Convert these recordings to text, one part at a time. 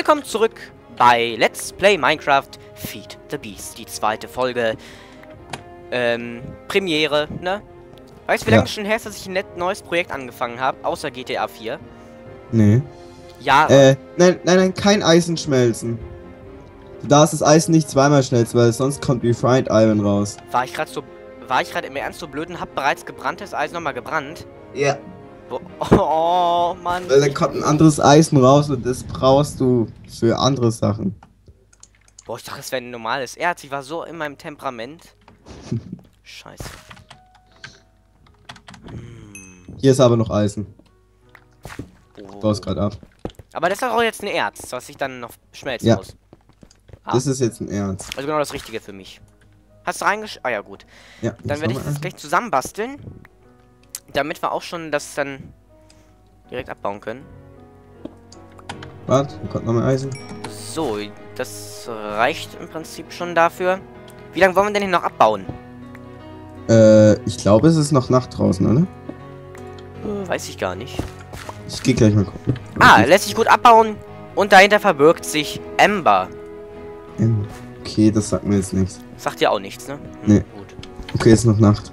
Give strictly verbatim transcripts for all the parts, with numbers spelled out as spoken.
Willkommen zurück bei Let's Play Minecraft Feed the Beast. Die zweite Folge, ähm, Premiere, ne? Weißt du, wie ja. lange schon her ist, dass ich ein neues Projekt angefangen habe, außer G T A vier? Nee. Ja. Äh, nein, nein, nein, kein Eisen schmelzen. Du darfst das Eisen nicht zweimal schmelzen, weil sonst kommt Refried Iron raus. War ich gerade so, war ich gerade im Ernst so blöd und hab bereits gebranntes Eisen nochmal gebrannt? Ja. Oh, Mann. Da kommt ein anderes Eisen raus und das brauchst du für andere Sachen. Boah, ich dachte, es wäre ein normales Erz. Ich war so in meinem Temperament. Scheiße. Hier ist aber noch Eisen. Oh. Ich baue es gerade ab. Aber das ist auch jetzt ein Erz, was ich dann noch schmelzen ja. muss. Ah. Das ist jetzt ein Erz. Also genau das Richtige für mich. Hast du reingesch... Ah ja, gut. Ja, dann werde ich das gleich zusammenbasteln. Damit wir auch schon das dann direkt abbauen können. Warte, kommt noch mehr Eisen. So, das reicht im Prinzip schon dafür. Wie lange wollen wir denn hier noch abbauen? Äh, ich glaube, es ist noch Nacht draußen, oder? Äh, weiß ich gar nicht. Ich gehe gleich mal gucken. Ah, lässt sich gut abbauen und dahinter verbirgt sich Ember. Ember. Okay, das sagt mir jetzt nichts. Sagt dir auch nichts, ne? Hm, nee. Gut. Okay, ist noch Nacht.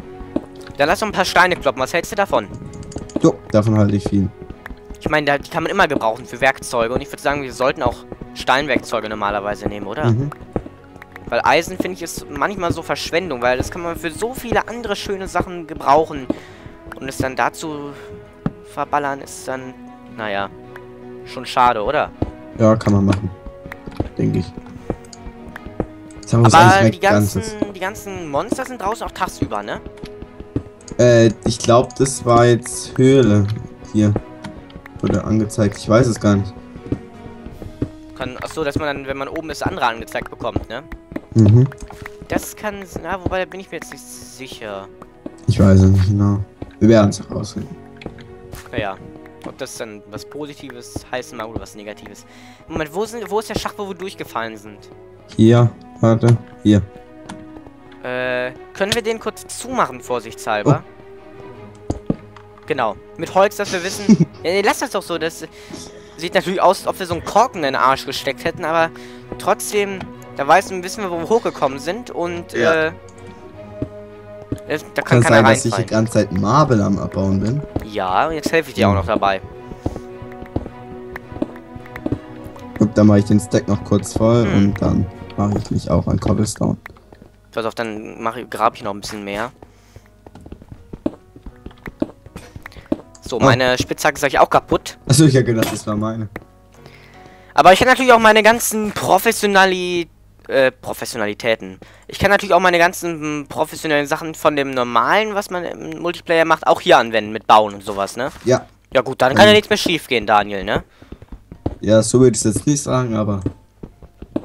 Dann lass doch ein paar Steine kloppen. Was hältst du davon? Jo, davon halte ich viel. Ich meine, die kann man immer gebrauchen für Werkzeuge. Und ich würde sagen, wir sollten auch Steinwerkzeuge normalerweise nehmen, oder? Mhm. Weil Eisen, finde ich, ist manchmal so Verschwendung. Weil das kann man für so viele andere schöne Sachen gebrauchen. Und es dann dazu verballern ist dann, naja, schon schade, oder? Ja, kann man machen. Denke ich. Jetzt haben wir aber die ganzen, die ganzen Monster sind draußen auch tagsüber, ne? Äh, ich glaube, das war jetzt Höhle. Hier. Wurde angezeigt. Ich weiß es gar nicht. Kann, achso, dass man dann, wenn man oben ist, andere angezeigt bekommt, ne? Mhm. Das kann. Na, wobei, da bin ich mir jetzt nicht sicher. Ich weiß es nicht genau. Wir werden es herausfinden. Naja. Ob das dann was Positives heißen mag oder was Negatives. Moment, wo, sind, wo ist der Schacht, wo wir durchgefallen sind? Hier. Warte. Hier. Äh, können wir den kurz zumachen, vorsichtshalber? Oh. Genau. Mit Holz, dass wir wissen... ja, nee, lass das doch so. Das sieht natürlich aus, als ob wir so einen Korken in den Arsch gesteckt hätten, aber trotzdem, da weiß, wissen wir, wo wir hochgekommen sind und, ja. äh... Das, da kann, kann keiner sein, reinfallen. Dass ich die ganze Zeit Marble am Abbauen bin. Ja, und jetzt helfe ich dir auch noch dabei. Und dann mache ich den Stack noch kurz voll hm. und dann mache ich mich auch an Cobblestone. Pass auf, dann grabe ich noch ein bisschen mehr. So, oh. meine Spitzhacke ist eigentlich auch kaputt. Achso, ich hätte gedacht, das war meine. Aber ich kann natürlich auch meine ganzen Professionali äh, Professionalitäten. Ich kann natürlich auch meine ganzen professionellen Sachen von dem normalen, was man im Multiplayer macht, auch hier anwenden mit Bauen und sowas, ne? Ja. Ja gut, dann kann ähm. ja nichts mehr schief gehen, Daniel, ne? Ja, so würde ich es jetzt nicht sagen, aber...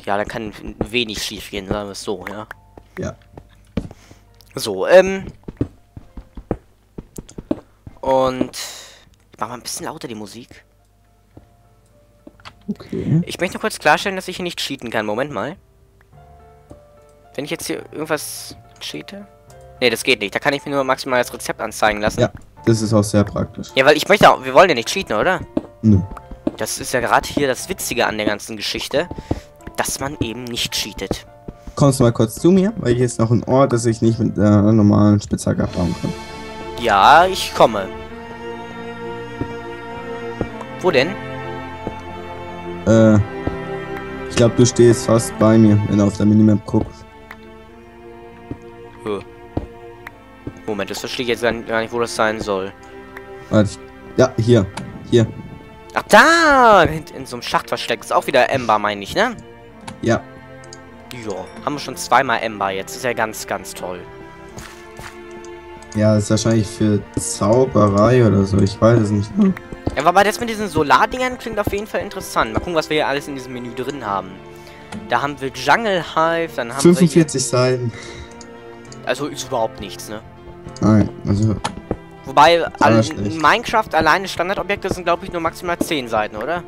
Ja, da kann wenig schief gehen, sagen wir es so, ja. Ja. So, ähm. Und. Ich mach mal ein bisschen lauter die Musik. Okay. Ich möchte nur kurz klarstellen, dass ich hier nicht cheaten kann. Moment mal. Wenn ich jetzt hier irgendwas cheate? Nee, das geht nicht. Da kann ich mir nur maximal das Rezept anzeigen lassen. Ja, das ist auch sehr praktisch. Ja, weil ich möchte auch. Wir wollen ja nicht cheaten, oder? Nö. Nee. Das ist ja gerade hier das Witzige an der ganzen Geschichte, dass man eben nicht cheatet. Kommst du mal kurz zu mir, weil hier ist noch ein Ort, dass ich nicht mit der äh, normalen Spitzhacke abbauen kann. Ja, ich komme. Wo denn? Äh, ich glaube, du stehst fast bei mir, wenn du auf der Minimap guckst. Hm. Moment, das verstehe ich jetzt gar nicht, wo das sein soll. Warte, ich, ja, hier, hier. Ach da, in, in so einem Schacht versteckt ist auch wieder Ember, meine ich, ne? Ja. Ja, haben wir schon zweimal Ember jetzt. Ist ja ganz, ganz toll. Ja, ist wahrscheinlich für Zauberei oder so. Ich weiß es nicht. Hm. Ja, aber das mit diesen Solardingern klingt auf jeden Fall interessant. Mal gucken, was wir hier alles in diesem Menü drin haben. Da haben wir Jungle Hive, dann haben fünfundvierzig wir... fünfundvierzig Seiten. Also ist überhaupt nichts, ne? Nein, also... Wobei, alle Minecraft alleine Standardobjekte sind, glaube ich, nur maximal zehn Seiten, oder?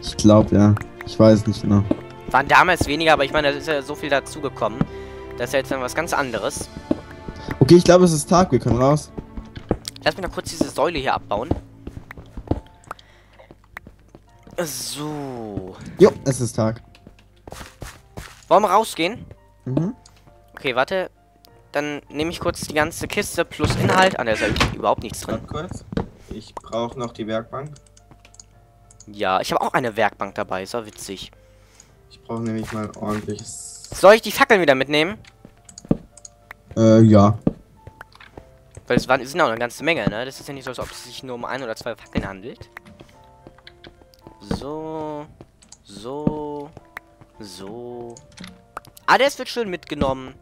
Ich glaube, ja. Ich weiß nicht genau. Waren damals weniger, aber ich meine, da ist ja so viel dazugekommen. Das ist ja jetzt dann was ganz anderes. Okay, ich glaube, es ist Tag, wir können raus. Lass mich noch kurz diese Säule hier abbauen. So. Jo, es ist Tag. Wollen wir rausgehen? Mhm. Okay, warte. Dann nehme ich kurz die ganze Kiste plus Inhalt. An der Seite ist überhaupt nichts drin. Kurz. Ich brauche noch die Werkbank. Ja, ich habe auch eine Werkbank dabei. Ist ja witzig. Ich brauche nämlich mal ein ordentliches... Soll ich die Fackeln wieder mitnehmen? Äh, ja. Weil es waren, sind auch eine ganze Menge, ne? Das ist ja nicht so, als ob es sich nur um ein oder zwei Fackeln handelt. So. So. So. Alles wird schön mitgenommen.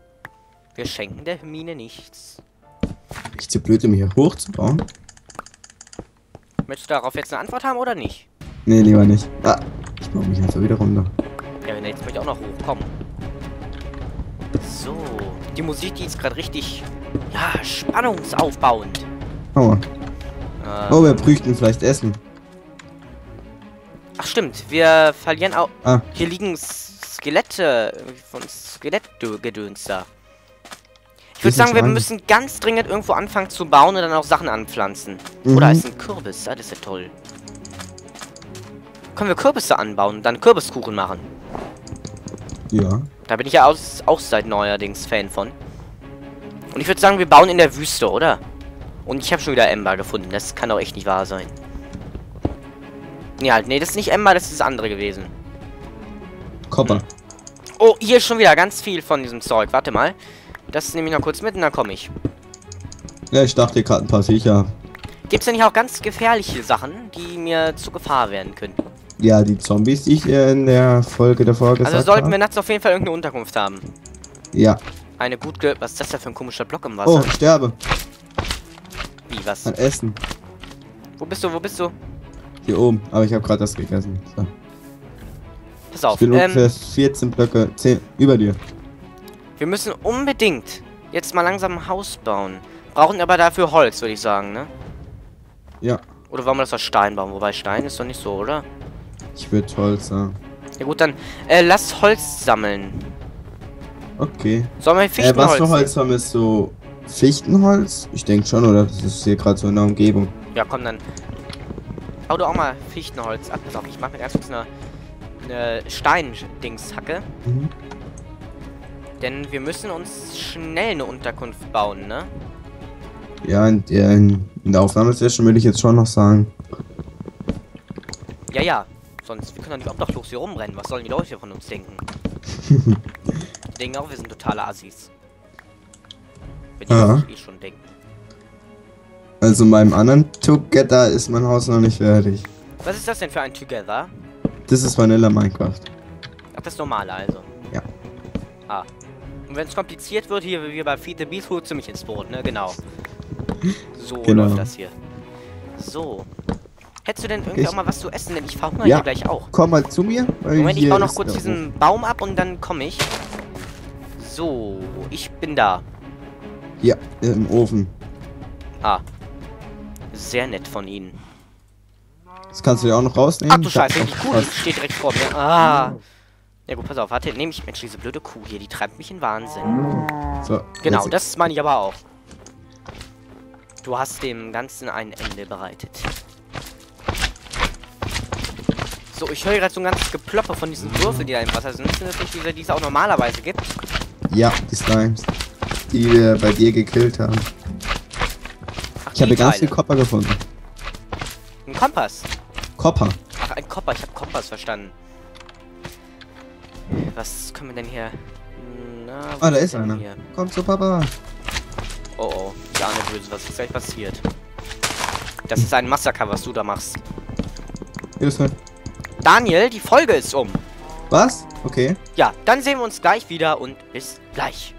Wir schenken der Mine nichts. Ist zu blöd, um hier hochzubauen. Möchtest du darauf jetzt eine Antwort haben oder nicht? Nee, lieber nicht. Ah, ich baue mich einfach wieder runter. Ja, wenn jetzt möchte ich auch noch hochkommen. So. Die Musik, die ist gerade richtig, ja, spannungsaufbauend. Oh. Ähm. Oh, wir brüchten vielleicht Essen. Ach stimmt, wir verlieren auch... Ah. Hier liegen Skelette von Skelettgedöns da. Ich würde sagen, wir müssen ganz dringend irgendwo anfangen zu bauen und dann auch Sachen anpflanzen. Mhm. Oder ist ein Kürbis, das ist ja toll. Können wir Kürbisse anbauen und dann Kürbiskuchen machen? Ja. Da bin ich ja aus, auch seit neuerdings Fan von. Und ich würde sagen, wir bauen in der Wüste, oder? Und ich habe schon wieder Ember gefunden, das kann doch echt nicht wahr sein. Ja, nee, das ist nicht Ember, das ist das andere gewesen. Copper. Hm. Oh, hier schon wieder ganz viel von diesem Zeug, warte mal. Das nehme ich noch kurz mit und dann komme ich. Ja, ich dachte gerade ein paar sicher. Gibt es denn nicht auch ganz gefährliche Sachen, die mir zu Gefahr werden könnten? Ja, die Zombies, die ich in der Folge davor gesagt habe. Also sollten wir nachts auf jeden Fall irgendeine Unterkunft haben. Ja. Eine gut ge... Was ist das da für ein komischer Block im Wasser? Oh, ich sterbe. Wie, was? An Essen. Wo bist du, wo bist du? Hier oben, aber ich habe gerade das gegessen. So. Pass auf. Ich bin ähm, ungefähr vierzehn Blöcke, zehn über dir. Wir müssen unbedingt jetzt mal langsam ein Haus bauen. Brauchen aber dafür Holz, würde ich sagen, ne? Ja. Oder wollen wir das aus Stein bauen? Wobei Stein ist doch nicht so, oder? Ich würde Holz sagen. Ja gut, dann äh, lass Holz sammeln. Okay. Sollen wir Fichtenholz? Äh, was für Holz vermisst du? Fichtenholz? Ich denke schon, oder? Das ist hier gerade so in der Umgebung. Ja, komm dann. Hau du auch mal Fichtenholz ab. Pass auf, ich mache mir ganz kurz eine, eine Stein-Dings-Hacke. Mhm. Denn wir müssen uns schnell eine Unterkunft bauen, ne? Ja, in, in, in der Aufnahmesession würde ich jetzt schon noch sagen. Ja, ja. Sonst, wir können doch nicht obdachlos hier rumrennen. Was sollen die Leute von uns denken? Die denken auch, wir sind totale Assis. Wenn die ja. eh schon denken. Also in meinem anderen Together ist mein Haus noch nicht fertig. Was ist das denn für ein Together? Das ist Vanilla Minecraft. Ach, das normale also? Ja. Ah. Und wenn es kompliziert wird, hier, wie bei Feed the Beast, holst du mich ins Boot, ne? Genau. So genau. Läuft das hier. So. Hättest du denn irgendwie ich auch mal was zu essen? Denn ich verhungere ja. hier gleich auch. Komm mal zu mir. Weil Moment, ich baue noch kurz diesen Baum ab und dann komme ich. So, ich bin da. Ja, im Ofen. Ah. Sehr nett von Ihnen. Das kannst du dir auch noch rausnehmen. Ach du Scheiße, die Kuh steht direkt vor mir. Ah. Ja gut, pass auf, warte, nehme ich, Mensch, diese blöde Kuh hier, die treibt mich in Wahnsinn. So, genau, das meine ich aber auch. Du hast dem Ganzen ein Ende bereitet. So, ich höre gerade so ein ganzes Geploppe von diesen Würfeln, die da im Wasser sind. Das sind natürlich diese, die es auch normalerweise gibt. Ja, die Slimes, die wir bei dir gekillt haben. Ach, ich habe ganz viel Copper gefunden. Ein Kompass? Copper. Ach, ein Copper, ich habe Kompass verstanden. Was können wir denn hier? Na, ah, da ist einer. Hier? Komm zu Papa. Oh, oh. Ja, nicht böse. Was ist gleich passiert? Das ist ein Massaker, was du da machst. Hilfe. Daniel, die Folge ist um. Was? Okay. Ja, dann sehen wir uns gleich wieder und bis gleich.